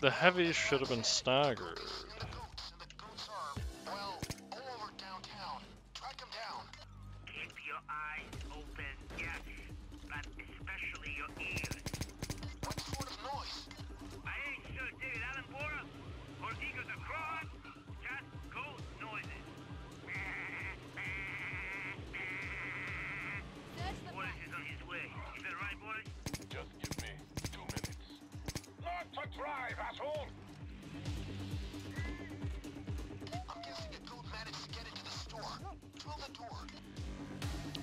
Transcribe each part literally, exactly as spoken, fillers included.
The heavy should have been staggered.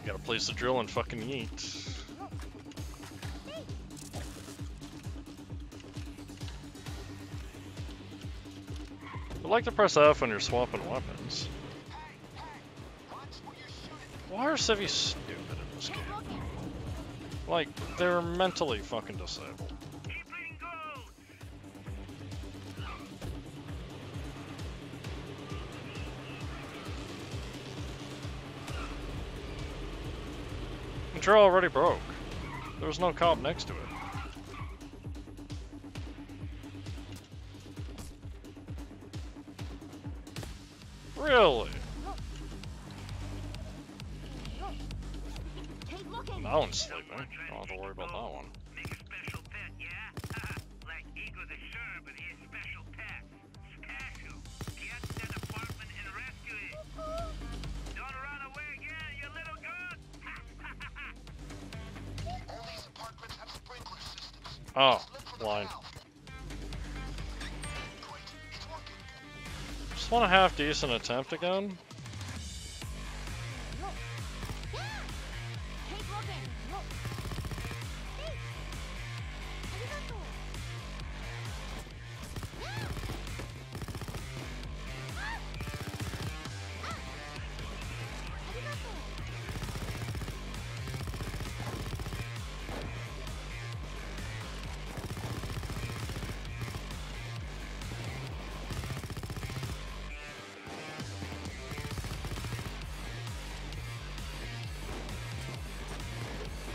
Gotta place the drill and fucking yeet. I like to press F when you're swapping weapons. Why are civvies stupid in this game? Like, they're mentally fucking disabled. You're already broke. There was no cop next to it. Really? That one's sleeping. I don't have to worry about that one. Oh, blind. Just want a half decent attempt again.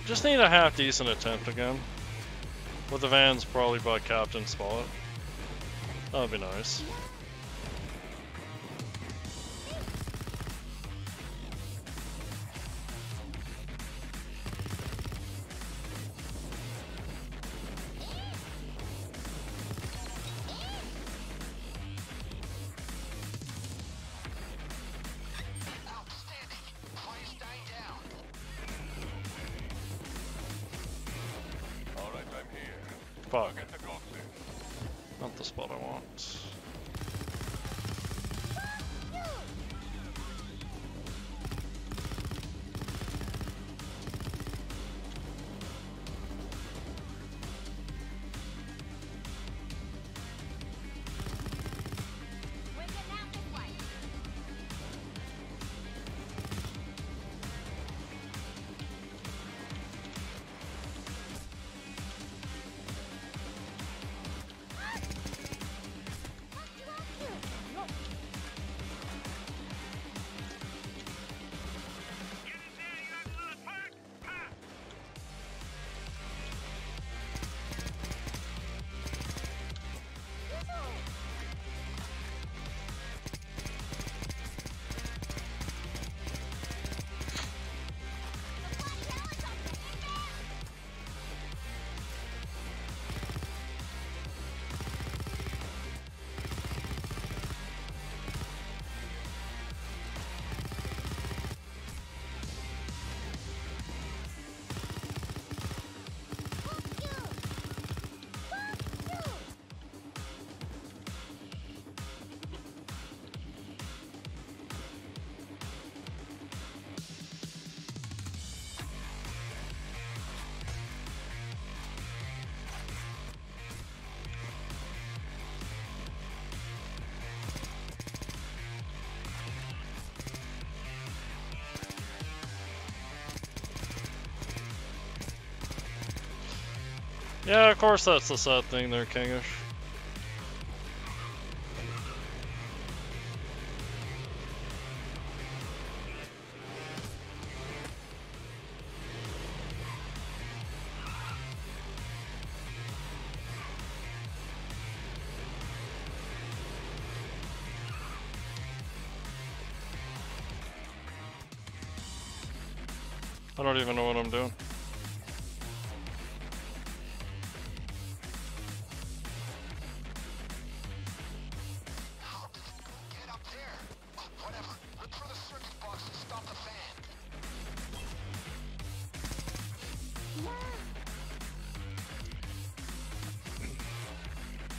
Just need a half decent attempt again. With the vans probably by Captain Spot. That would be nice. Fuck. Not the spot I want. Yeah, of course that's the sad thing there, Kingish. I don't even know what I'm doing.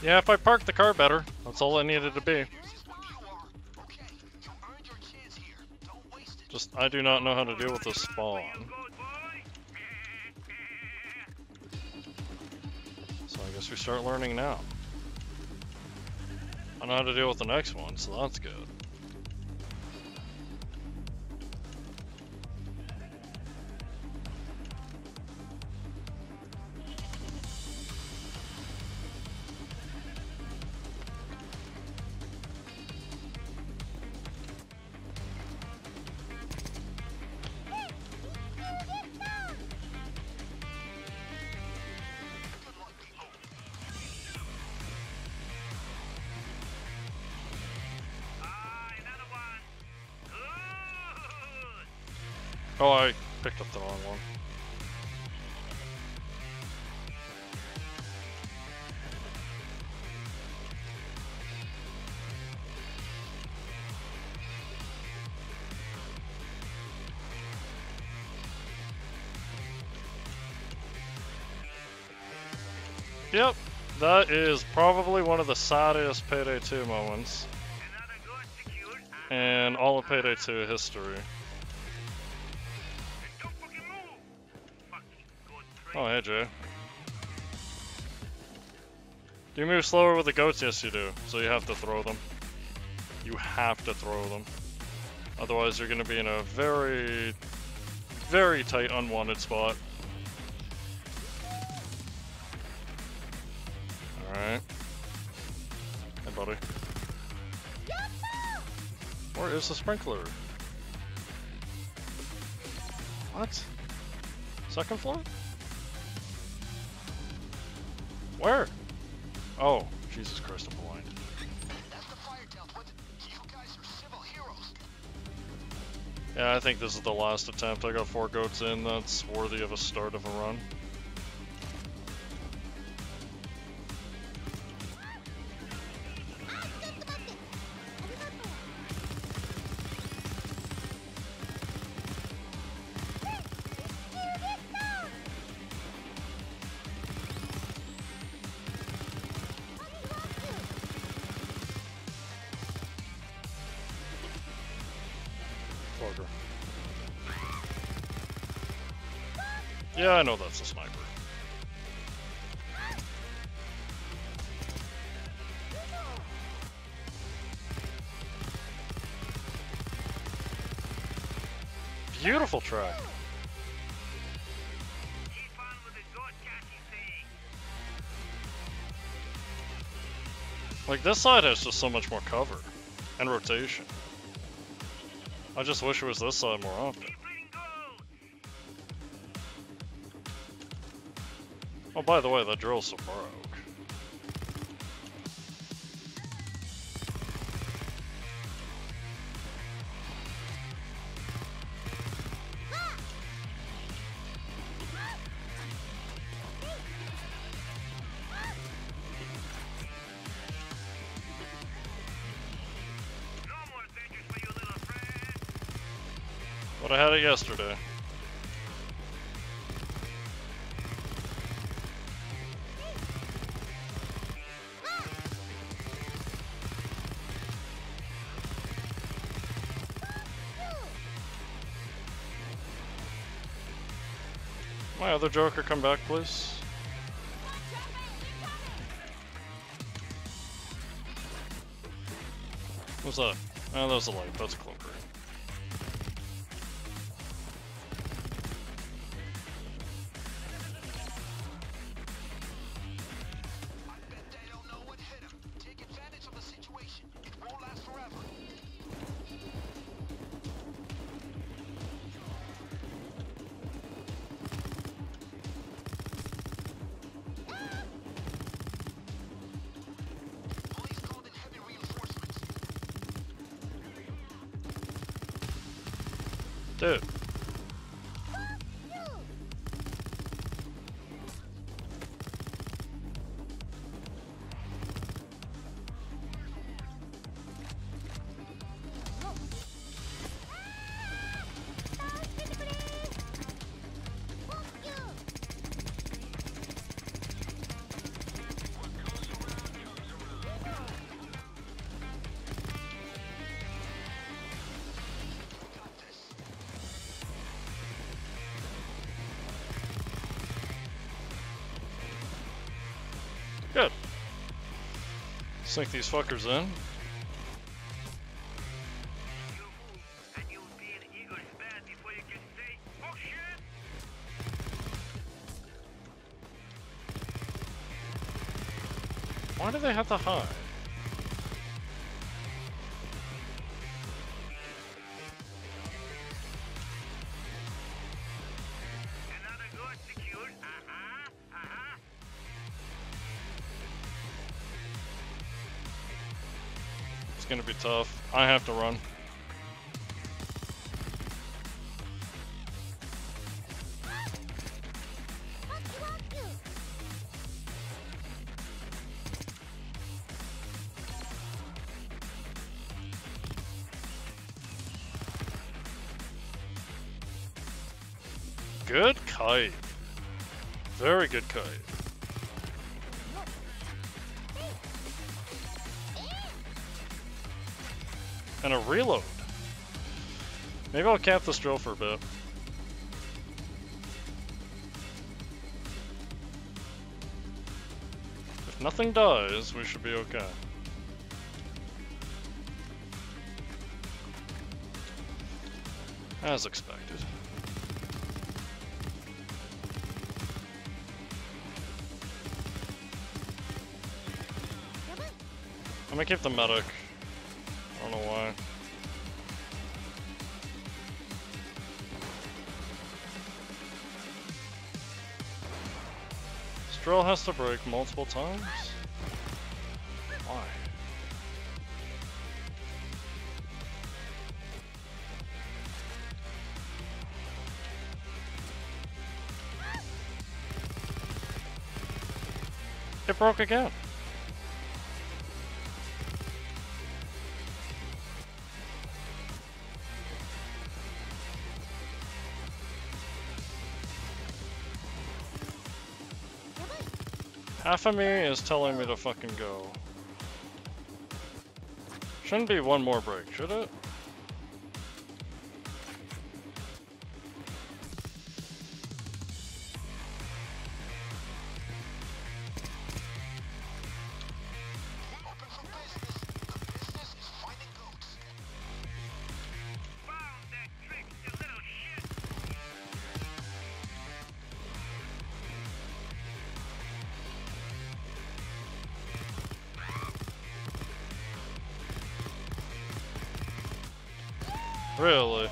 Yeah, if I parked the car better, that's all I needed to be. Just, I do not know how to deal with this spawn. So I guess we start learning now. I know how to deal with the next one, so that's good. Oh, I picked up the wrong one. Yep, that is probably one of the saddest Payday two moments in all of Payday two history. Oh, hey, Jay. Do you move slower with the goats? Yes, you do. So you have to throw them. You have to throw them. Otherwise, you're going to be in a very, very tight, unwanted spot. Alright. Hey, buddy. Where is the sprinkler? What? Second floor? Where? Oh, Jesus Christ, I'm blind. That's the fire delta. You guys are civil heroes. Yeah, I think this is the last attempt. I got four goats in. That's worthy of a start of a run. Yeah, I know that's a sniper. Beautiful track. Like, this side has just so much more cover and rotation. I just wish it was this side more often. Oh, by the way, that drill's so broke. But I had it yesterday. My other Joker, come back, please. What's that? Oh, that was a light. That's a cloaker. Dude, Good. Sink these fuckers in. Why do they have to hide? Another good secured. Uh-huh. Uh-huh. It's gonna be tough. I have to run. Good kite. Very good kite. And a reload. Maybe I'll cap this drill for a bit. If nothing dies, we should be okay. As expected. I'm gonna keep the medic. I don't know why. This drill has to break multiple times? Why? It broke again. Half of me is telling me to fucking go. Shouldn't be one more break, should it? Really?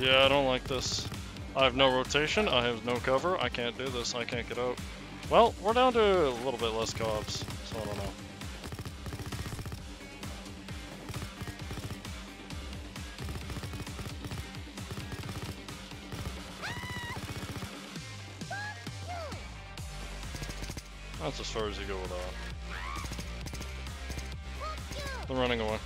Yeah, I don't like this. I have no rotation, I have no cover, I can't do this, I can't get out. Well, we're down to a little bit less co-ops, so I don't know. That's as far as you go with that. They're running away.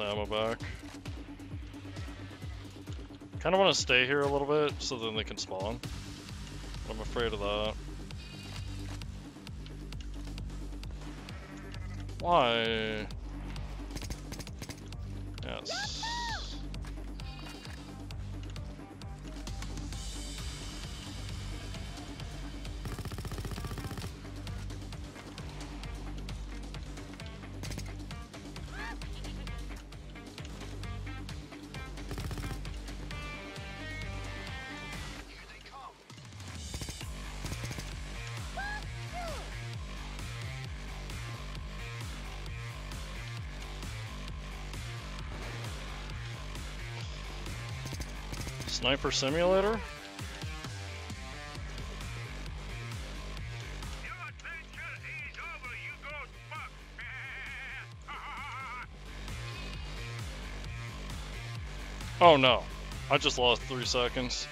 Ammo back. Kind of want to stay here a little bit so then they can spawn. But I'm afraid of that. Why? Yes. Sniper Simulator? Oh no, I just lost three seconds.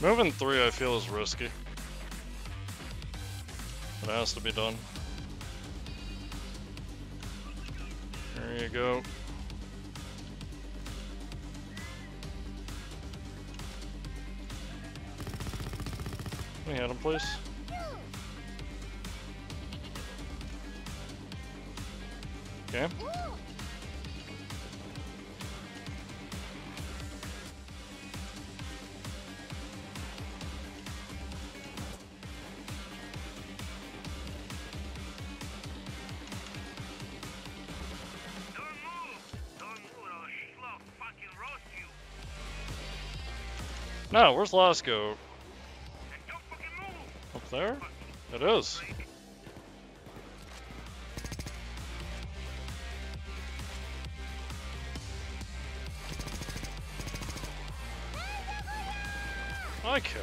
Moving three, I feel, is risky. It has to be done. There you go. Can we hit him, please? Okay. No, where's Lasco? Up there? It is. I care.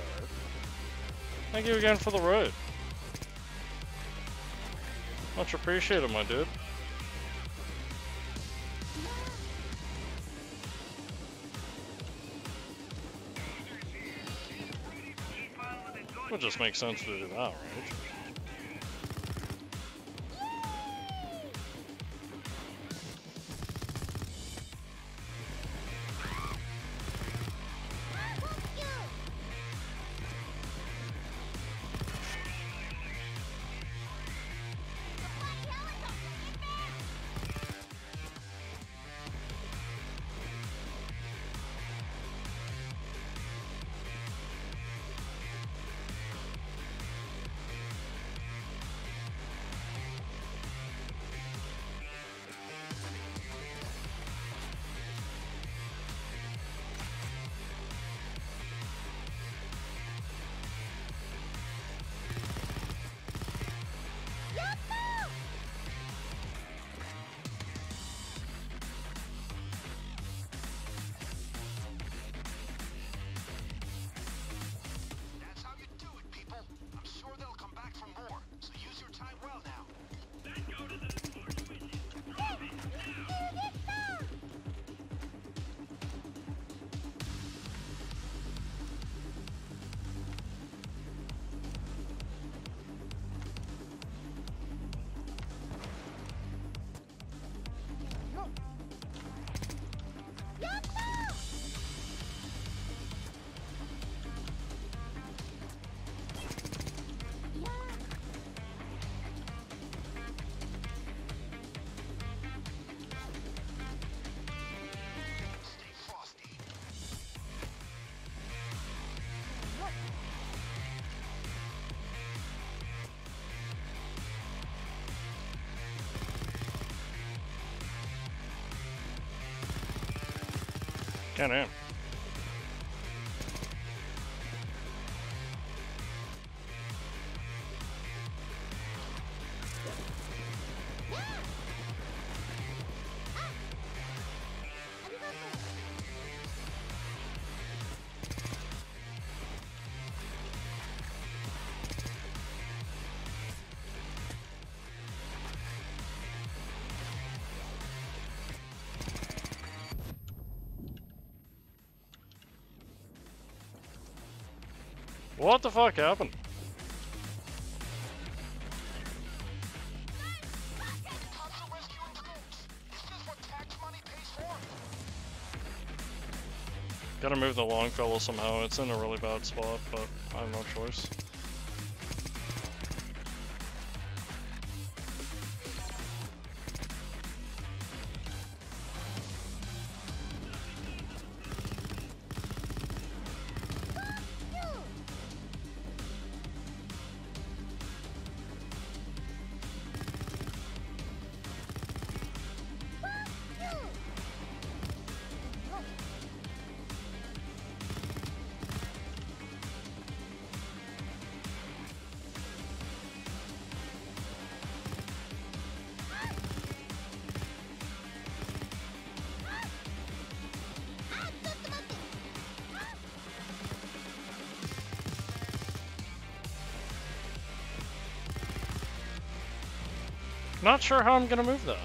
Thank you again for the raid. Much appreciated, my dude. It just makes sense to do that, right? Get in. What the fuck happened? Gotta move the Longfellow somehow. It's in a really bad spot, but I have no choice. Not sure how I'm gonna move that.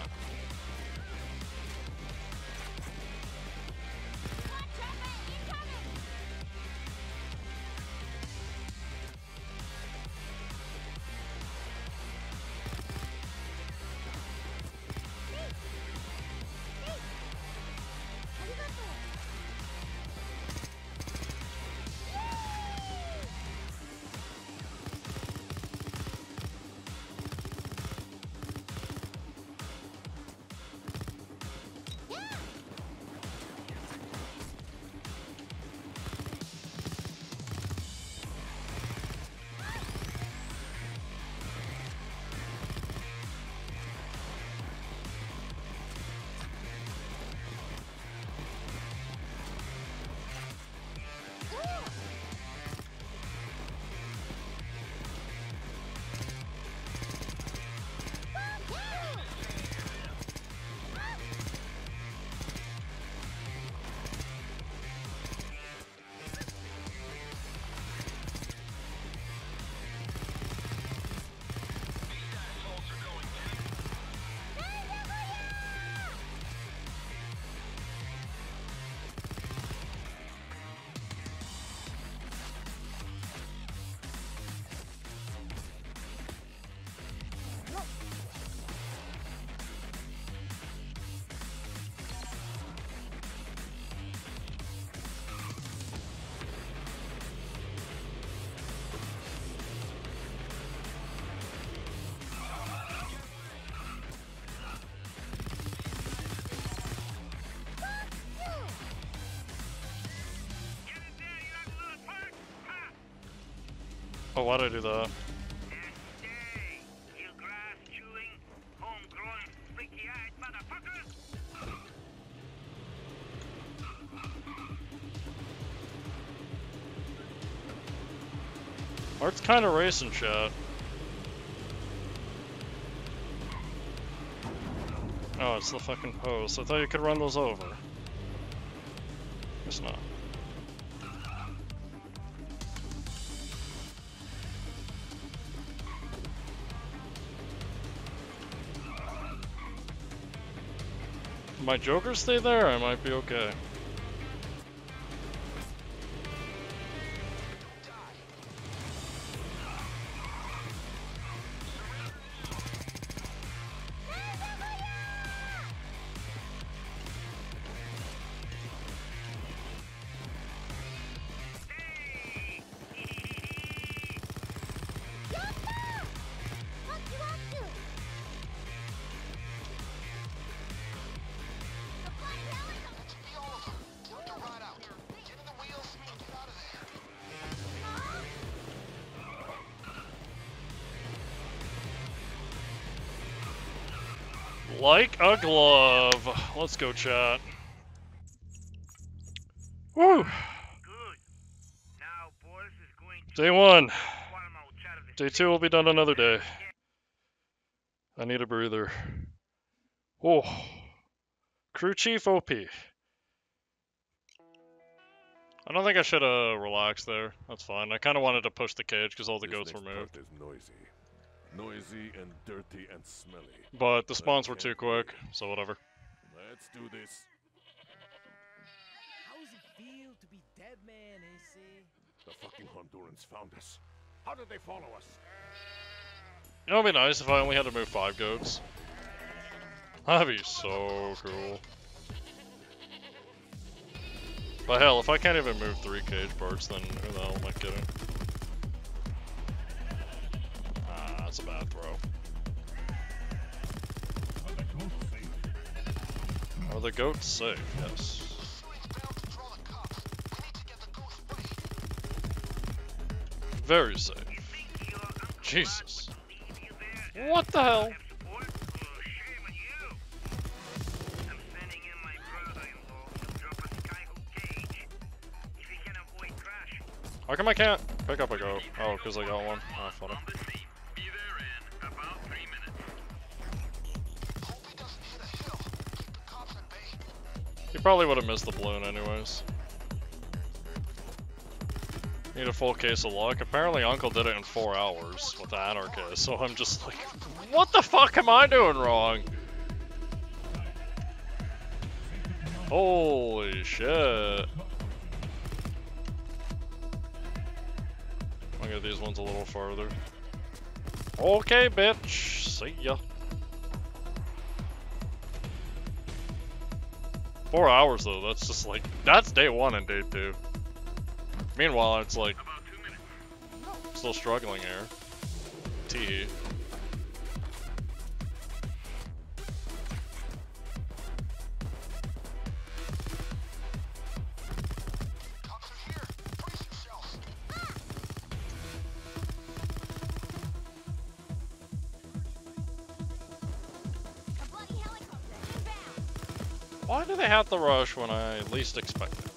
Oh, why'd I do that? Art's kinda racing, chat. Oh, it's the fucking post. I thought you could run those over. Guess not. My Joker stay there, I might be okay. Like a glove. Let's go, chat. Woo! Good. Now, boys, is going to day one. Day two will be done another day. I need a breather. Oh. Crew Chief O P. I don't think I should uh, relax there. That's fine. I kind of wanted to push the cage because all the goats were moved. Noisy and dirty and smelly. But the spawns were too quick, so whatever. Let's do this. How's it feel to be dead, man, A C? The fucking Hondurans found us. How did they follow us? You know, it'd be nice if I only had to move five goats. That'd be so cool. But hell, if I can't even move three cage birds, then who the hell am I kidding? That's a bad throw. Are the goats safe? Yes. Very safe. Jesus. What the hell? How come I can't pick up a goat? Oh, because I got one. Oh, funny. Probably would have missed the balloon anyways. Need a full case of luck. Apparently Uncle did it in four hours with the Anarchist, so I'm just like What the fuck am I doing wrong? Holy shit. I'll get these ones a little farther. Okay, bitch. See ya. Four hours, though. That's just like... That's day one and day two. Meanwhile, it's like... Still struggling here. Tee. Why do they have the rush when I least expect it?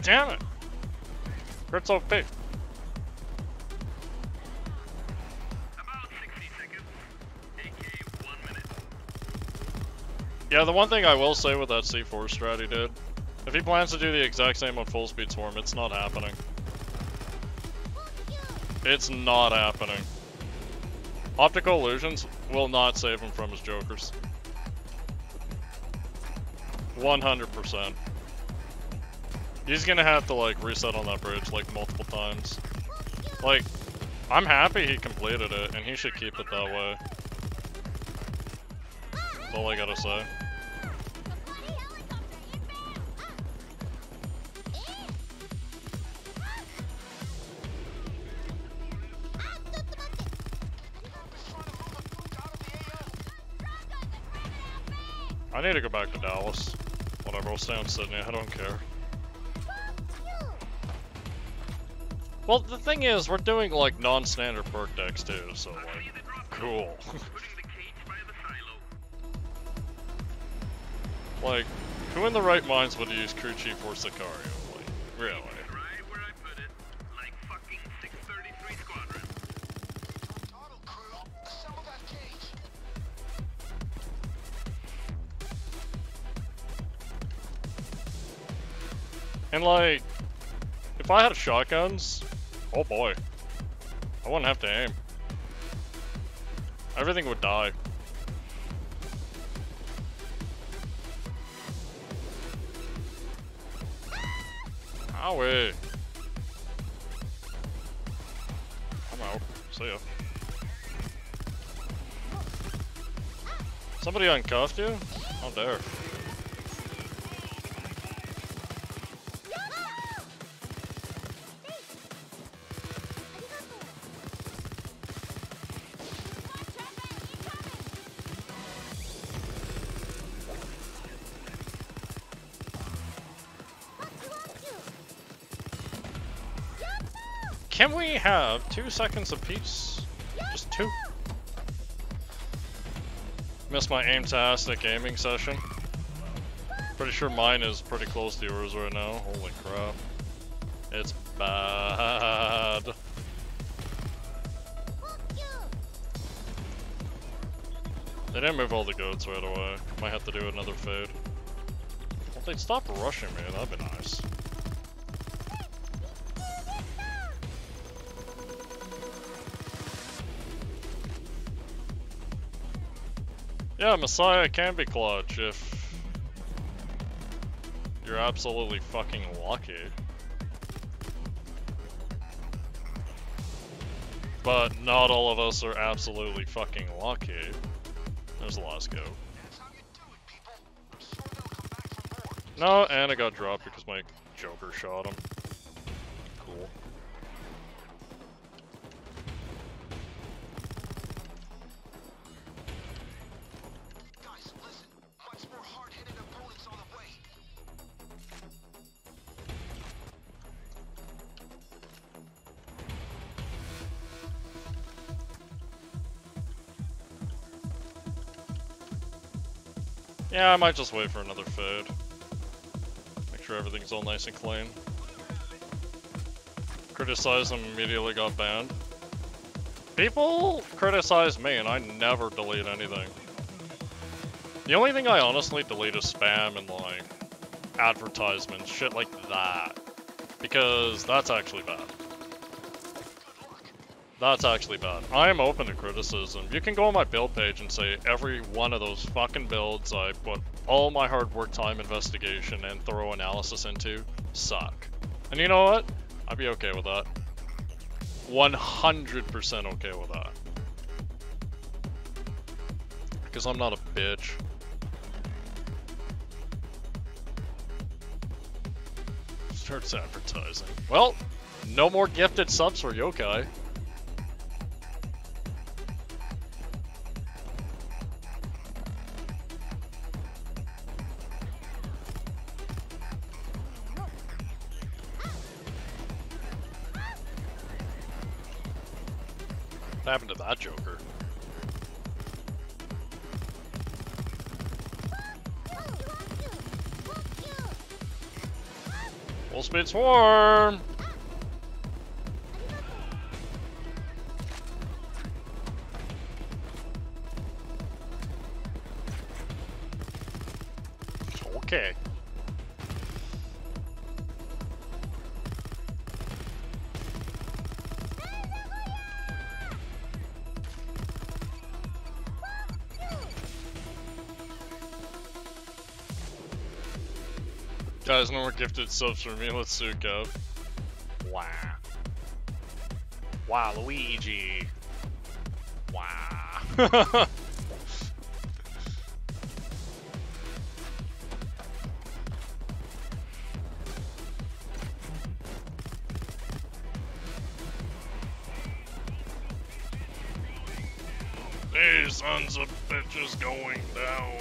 Damn it! Grip's O P. About sixty seconds, aka one minute. Yeah, the one thing I will say with that C four strat he did, if he plans to do the exact same on full speed swarm, it's not happening. It's not happening. Optical illusions will not save him from his jokers. one hundred percent. He's gonna have to like reset on that bridge like multiple times. Like, I'm happy he completed it and he should keep it that way. That's all I gotta say. I need to go back to Dallas. Whatever, I'll stay in Sydney, I don't care. Well, the thing is, we're doing like non-standard perk decks too, so like, cool. Like, who in the right minds would use Crew Chief or Sicario? Like, really? And like, if I had shotguns, oh boy, I wouldn't have to aim. Everything would die. Owie. I'm out. See ya. Somebody uncuffed you? How dare. Can we have two seconds apiece? Just two. Missed my aim-tastic aiming session. Pretty sure mine is pretty close to yours right now. Holy crap. It's bad. They didn't move all the goats right away. Might have to do another fade. If they'd stop rushing me, that'd be nice. Yeah, Messiah can be clutch if you're absolutely fucking lucky. But not all of us are absolutely fucking lucky. There's the last go. No, and I got dropped because my Joker shot him. Cool. Yeah, I might just wait for another fade. Make sure everything's all nice and clean. Criticized and immediately got banned. People criticize me and I never delete anything. The only thing I honestly delete is spam and like advertisements, shit like that. Because that's actually bad. That's actually bad. I am open to criticism. You can go on my build page and say every one of those fucking builds I put all my hard work, time, investigation, and thorough analysis into suck. And you know what? I'd be okay with that. one hundred percent okay with that. Because I'm not a bitch. Starts advertising. Well, no more gifted subs for Yokai. What happened to that Joker? Full speed swarm! Okay. Guys, no more gifted subs for me, let's soak up. Wow. Wow, Luigi. Wow. These sons of bitches going down.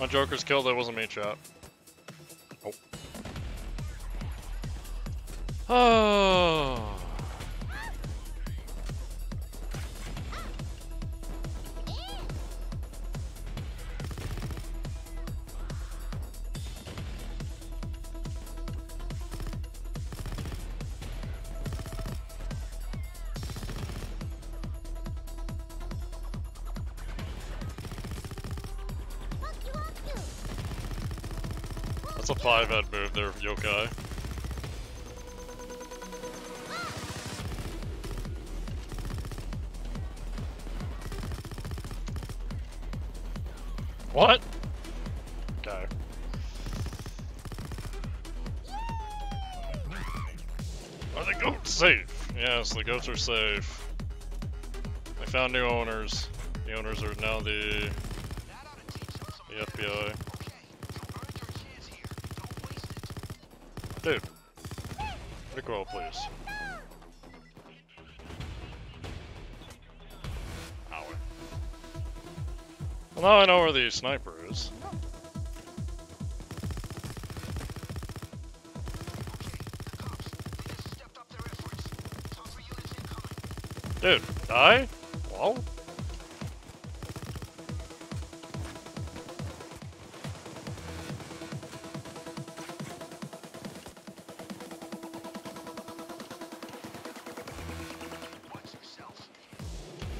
My Joker's killed, that wasn't me, chat. Nope. Oh. That's a five-head move there, Yokai. What? Okay. Are the goats safe? Yes, the goats are safe. I found new owners. The owners are now the, the F B I. Dude, let go, please. Ow. Well, now I know where the sniper is. Dude, die? Wow.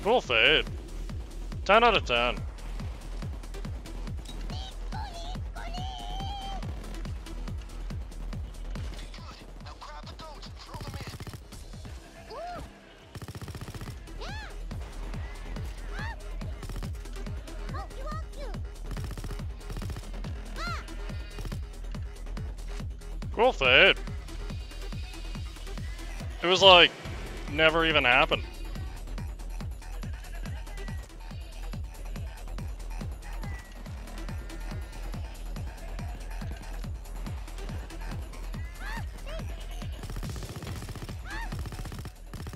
Cool fade. ten out of ten. Cool fade. It was like, never even happened.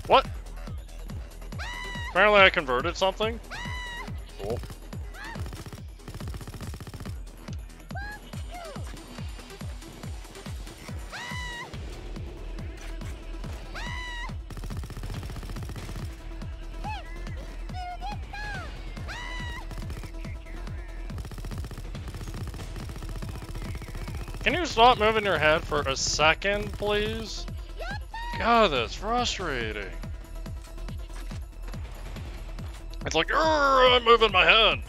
What? Apparently I converted something. Cool. Can you stop moving your head for a second, please? God, that's frustrating. It's like, I'm moving my head.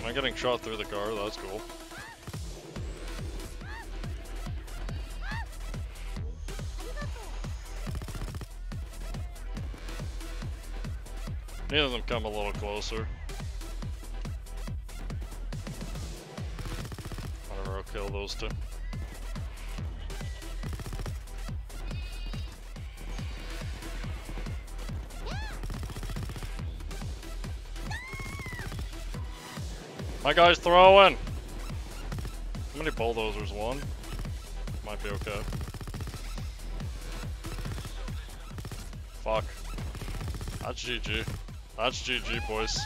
Am I getting shot through the car? That's cool. Need them come a little closer. Whatever, I'll kill those two. My guy's throwing! How many bulldozers? One? Might be okay. Fuck. That's G G. That's G G, boys.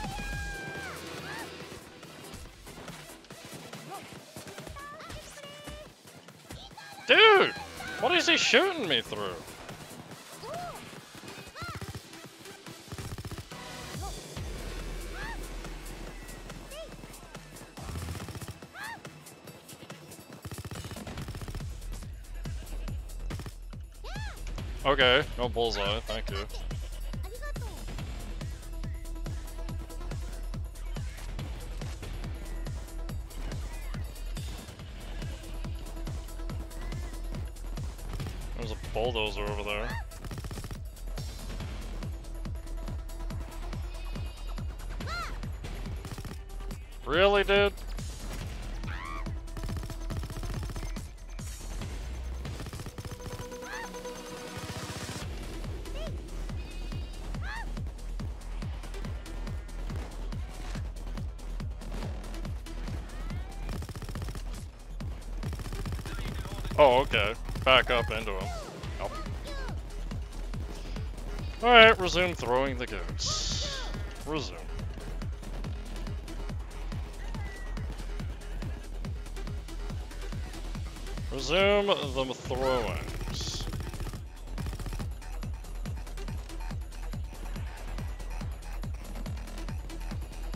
Dude! What is he shooting me through? Okay, no bullseye, thank you. There's a bulldozer over there. Really, dude? Oh, okay. Back up into him. Nope. Alright, resume throwing the goats. Resume. Resume the throwings.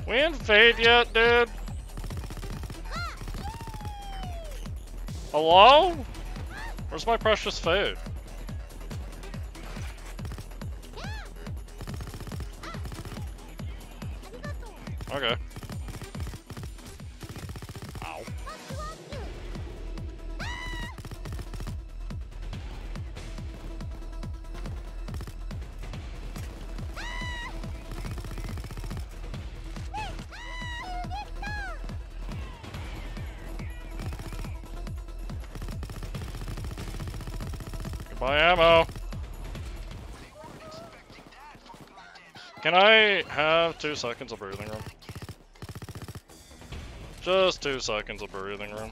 We ain't fade yet, dude. Hello? Where's my precious fade? Okay. Ow. Goodbye ammo. Can I have two seconds of breathing room? Just two seconds of breathing room.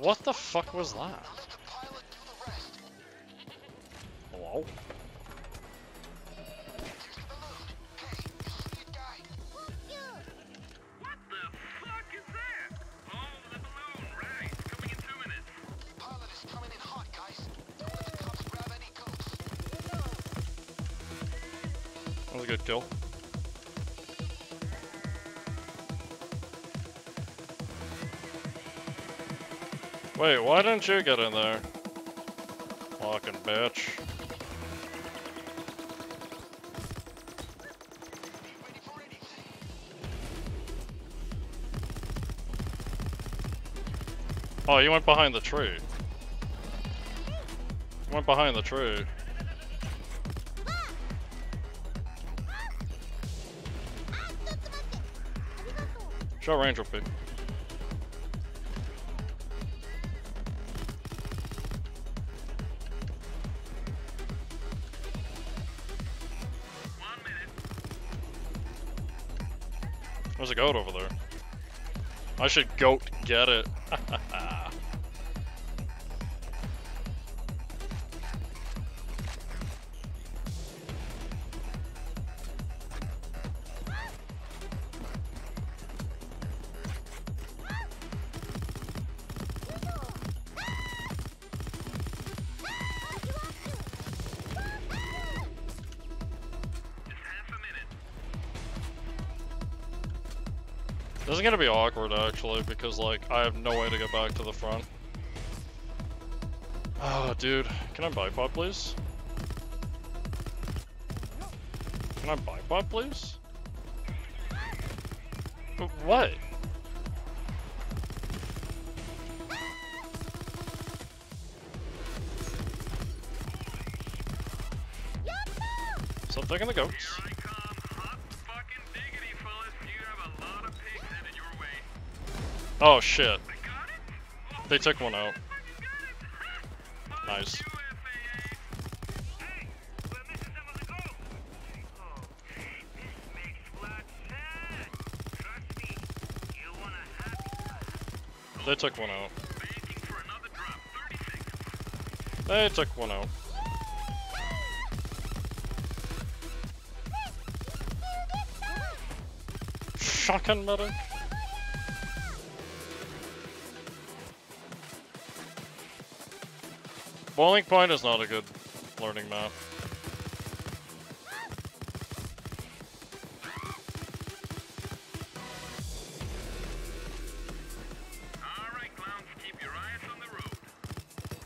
What the fuck was that? Hello? That was a good kill. Wait, why didn't you get in there? Fucking bitch. Oh, you went behind the tree. You went behind the tree. Shot range will be. There's a goat over there. I should goat get it. This is gonna be awkward actually, because like I have no way to get back to the front. Oh, dude, can I bipod please? Can I bipod please? But what? Stop taking the goats. Oh shit. They took one out. Nice. They took one out. They took one out. Shotgun medic. Bowling Point is not a good learning map. Alright, clowns, keep your eyes on the road.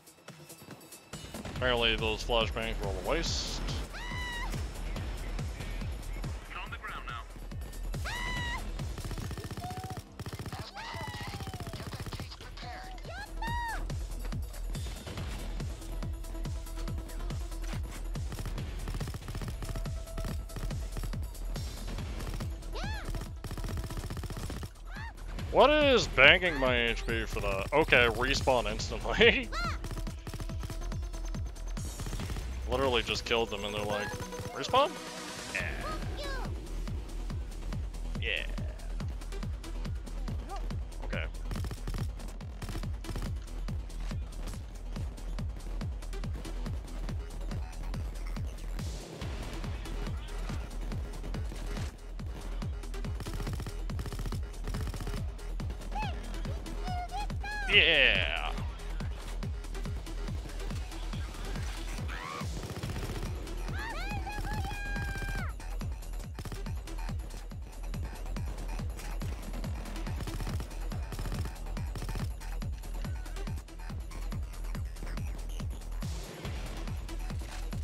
Apparently those flashbangs were all a waste. It's on the ground now. What is banging my H P for that? Okay, respawn instantly. Literally just killed them and they're like, respawn? Yeah. Yeah. Okay. Yeah.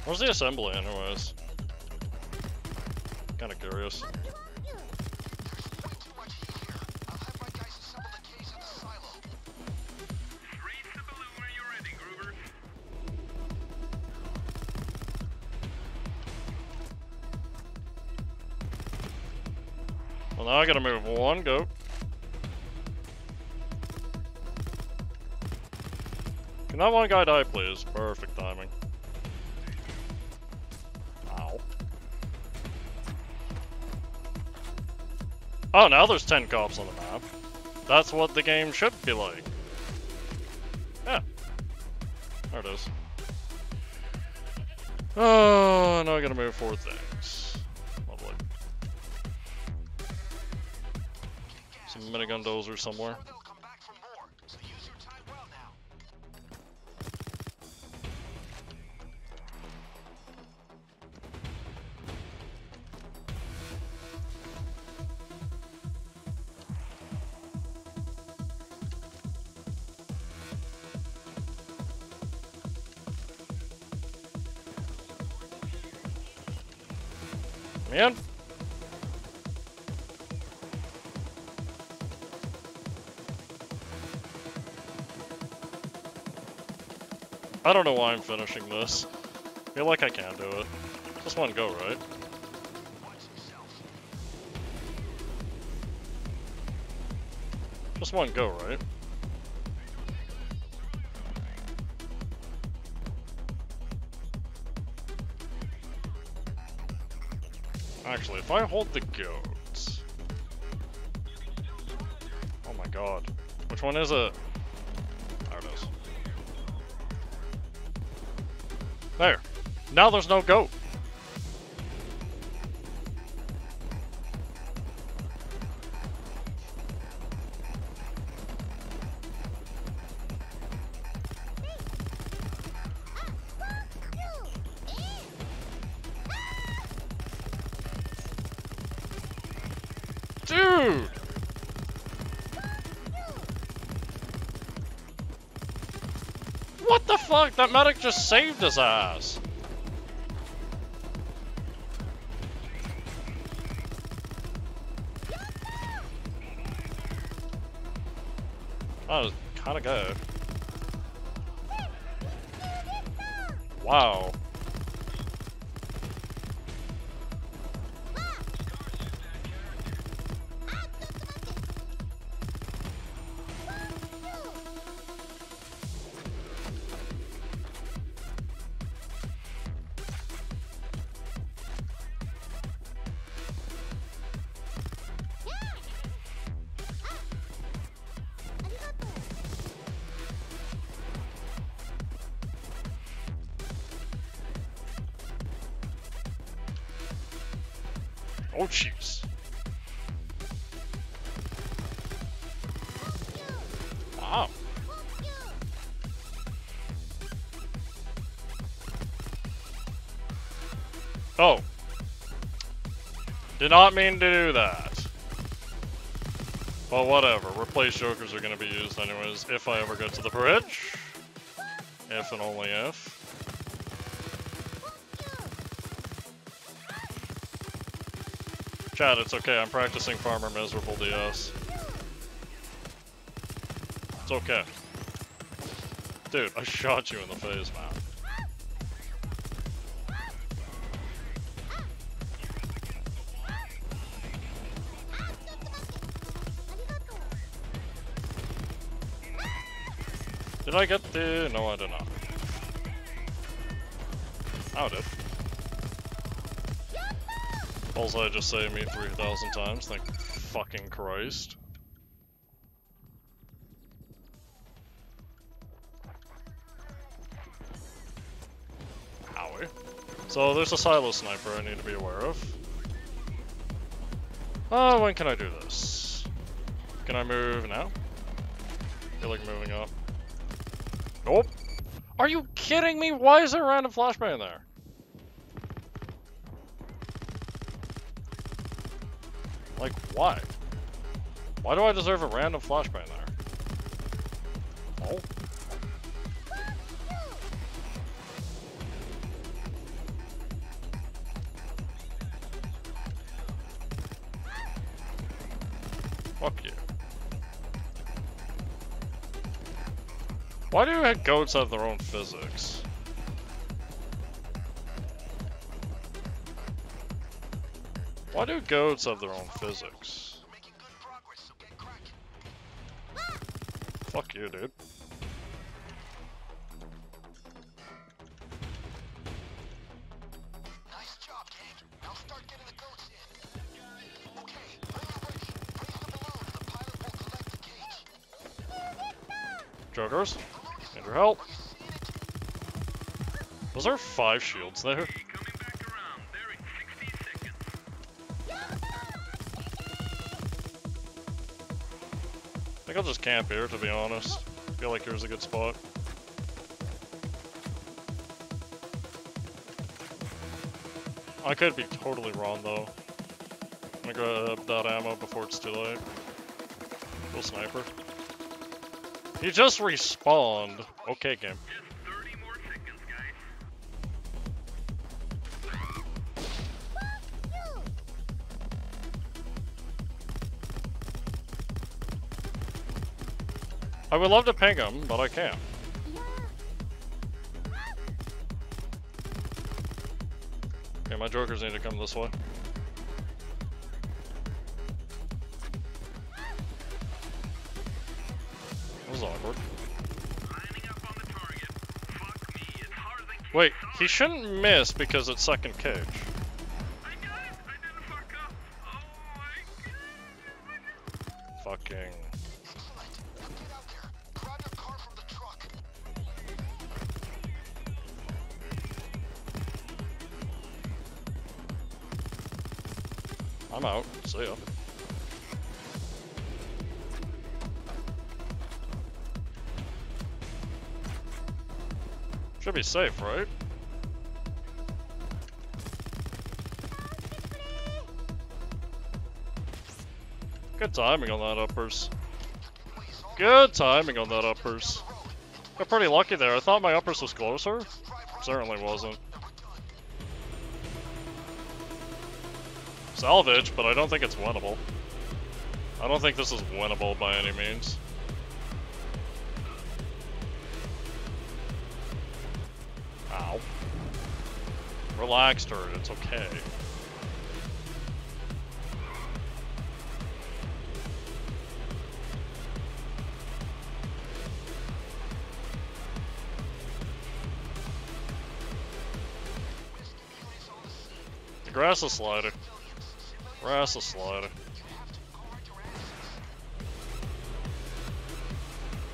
Where's the assembly anyways? Kinda curious. Now I gotta move one goat. Can that one guy die, please? Perfect timing. Ow. Oh, now there's ten cops on the map. That's what the game should be like. Yeah. There it is. Oh, now I gotta move four things. Minigun dozer somewhere. Man. I don't know why I'm finishing this. I feel like I can do it. Just one go, right? Just one go, right? Actually, if I hold the goats... Oh my god. Which one is it? There. Now there's no goat. Dude! What the fuck? That medic just saved his ass. That was kinda good. Wow. Oh, jeez. Wow. Oh. Did not mean to do that. But whatever. Replace jokers are going to be used anyways if I ever get to the bridge. If and only if. Chat, it's okay, I'm practicing Farmer Miserable D S. It's okay. Dude, I shot you in the face, man. Did I get the... No, I did not. Oh, I did. Also, I just saved me three thousand times, thank fucking Christ. Owie. So, there's a silo sniper I need to be aware of. Oh, when can I do this? Can I move now? I feel like moving up. Nope. Are you kidding me? Why is there a random flashbang in there? Like, why? Why do I deserve a random flashbang there? Oh. Fuck you. Why do goats have their own physics? Why do goats have their own physics? Fuck you, dude. Nice job, gang. Now start getting the goats in. Okay, when you're ready, raise them alone. The pilot will collect the cage. Jokers, need your help. Was there five shields there? I'll just camp here, to be honest. I feel like here's a good spot. I could be totally wrong, though. I'm gonna grab that ammo before it's too late. Little sniper. He just respawned. Okay, game. I would love to ping him, but I can't. Okay, my jokers need to come this way. That was awkward. Wait, he shouldn't miss because it's second cage. Fucking... I'm out. See ya. Should be safe, right? Good timing on that uppers. Good timing on that uppers. Got pretty lucky there. I thought my uppers was closer. Certainly wasn't. Salvage, but I don't think it's winnable. I don't think this is winnable by any means. Ow. Relax, turd. It's okay. The grass is sliding. Grass is sliding.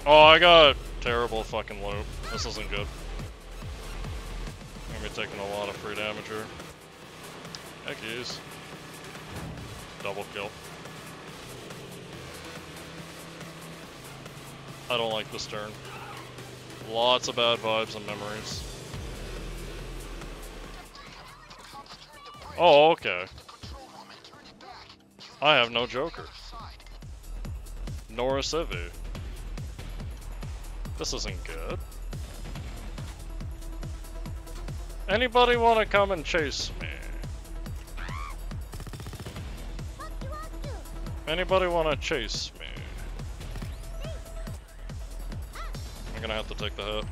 Oh, I got a terrible fucking loop. This isn't good. I'm gonna be taking a lot of free damage here. Heck yes. Double kill. I don't like this turn. Lots of bad vibes and memories. Oh, okay. I have no Joker. Nor a Civi. This isn't good. Anybody want to come and chase me? Anybody want to chase me? I'm gonna have to take the hit.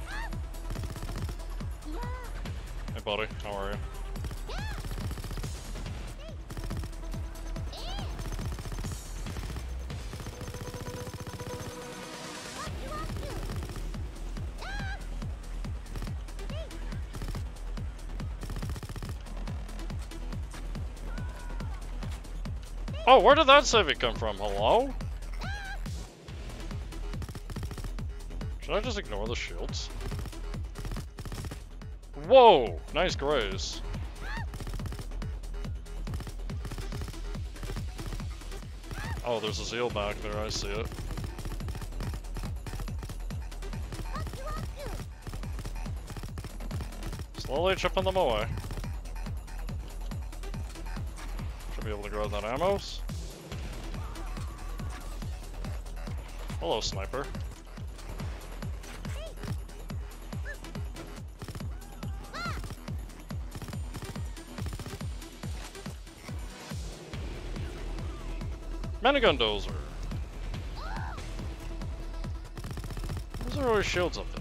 Hey buddy, how are you? Oh, where did that civic come from? Hello? Should I just ignore the shields? Whoa! Nice graze. Oh, there's a zeal back there. I see it. Slowly chipping them away. Be able to grab that ammo. Hello, sniper. Minigun dozer. Those are always shields up there.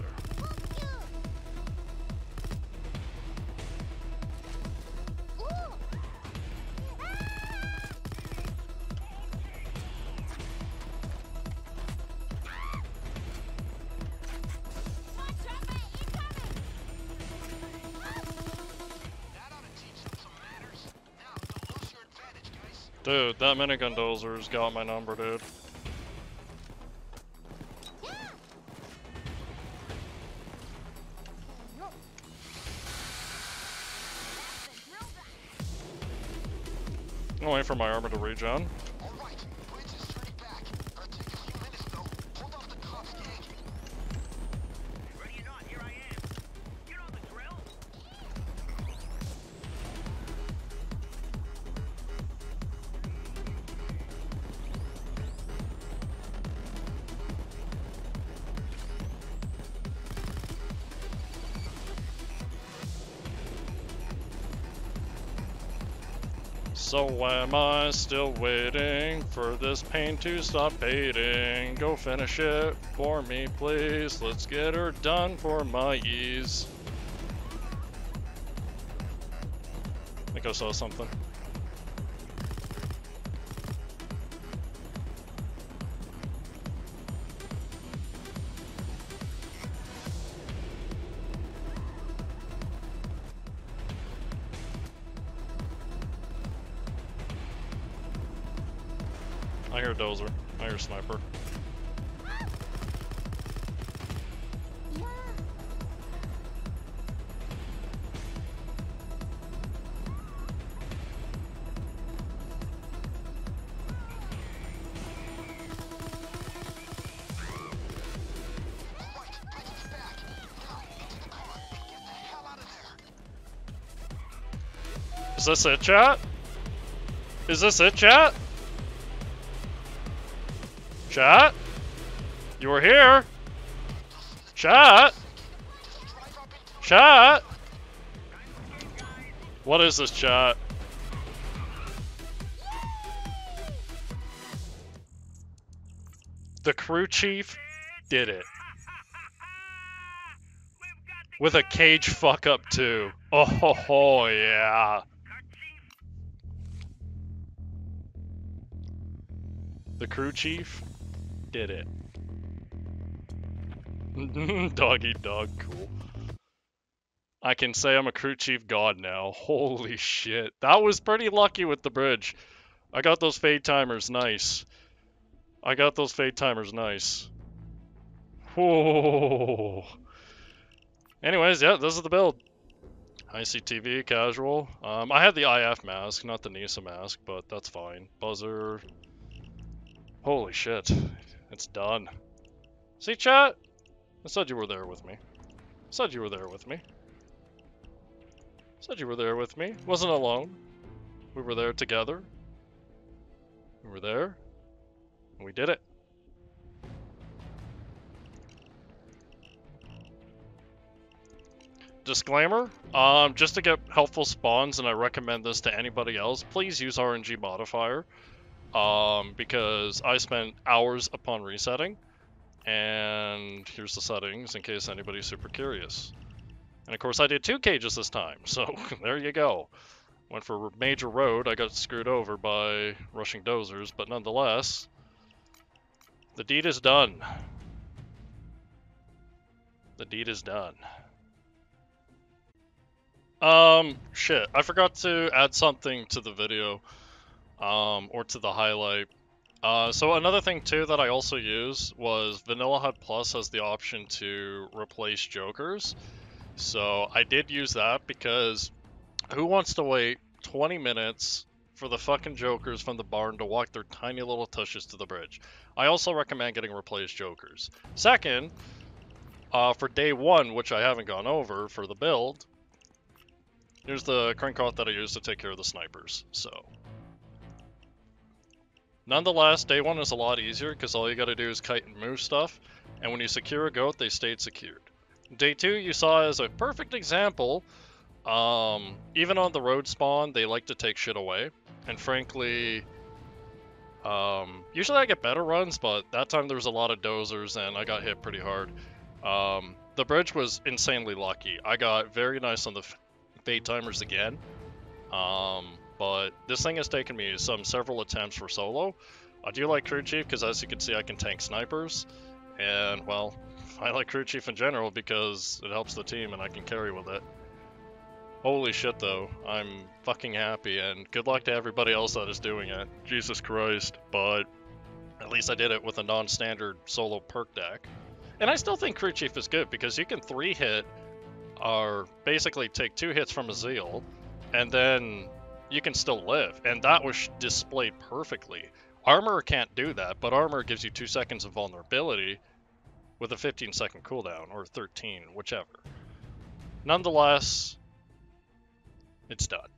Dude, that minigun dozer's got my number, dude. I'm waiting for my armor to regen. So am I still waiting for this pain to stop baiting? Go finish it for me, please. Let's get her done for my ease. I think I saw something. I hear dozer. I hear sniper. Is this it, chat? Is this it, chat? Chat? You were here! Chat! Chat! What is this, chat? The crew chief did it. With a cage fuck up too. Oh ho ho, yeah. The crew chief did it. Dog eat dog, cool. I can say I'm a crew chief god now. Holy shit. That was pretty lucky with the bridge. I got those fade timers, nice. I got those fade timers, nice. Whoa. Anyways, yeah, this is the build. I C T V, casual. Um, I had the I F mask, not the Nisa mask, but that's fine. Buzzer. Holy shit. It's done. See, chat? I said you were there with me. I said you were there with me. I said you were there with me. Wasn't alone. We were there together. We were there. We did it. Disclaimer, um, just to get helpful spawns, and I recommend this to anybody else, please use R N G modifier, um, because I spent hours upon resetting, and here's the settings in case anybody's super curious. And of course I did two cages this time, so there you go. Went for a major road, I got screwed over by rushing dozers, but nonetheless, the deed is done. The deed is done. Um, shit, I forgot to add something to the video, um, or to the highlight. Uh, so another thing too that I also use was Vanilla H U D Plus has the option to replace jokers. So I did use that because who wants to wait twenty minutes for the fucking jokers from the barn to walk their tiny little tushes to the bridge? I also recommend getting replaced jokers. Second, uh, for day one, which I haven't gone over for the build, here's the crankcloth that I use to take care of the snipers, so. Nonetheless, day one is a lot easier because all you gotta do is kite and move stuff, and when you secure a goat, they stayed secured. Day two, you saw as a perfect example, um, even on the road spawn, they like to take shit away, and frankly, um, usually I get better runs, but that time there was a lot of dozers and I got hit pretty hard. Um, the bridge was insanely lucky. I got very nice on the fade timers again, um, but this thing has taken me some several attempts for solo. I do like crew chief because, as you can see, I can tank snipers, and well, I like crew chief in general because it helps the team and I can carry with it. Holy shit though, I'm fucking happy, and good luck to everybody else that is doing it. Jesus Christ, but at least I did it with a non-standard solo perk deck. And I still think crew chief is good because you can three hit are basically take two hits from a zeal and then you can still live, and that was displayed perfectly. Armor can't do that, but armor gives you two seconds of vulnerability with a fifteen second cooldown, or thirteen, whichever. Nonetheless, it's done.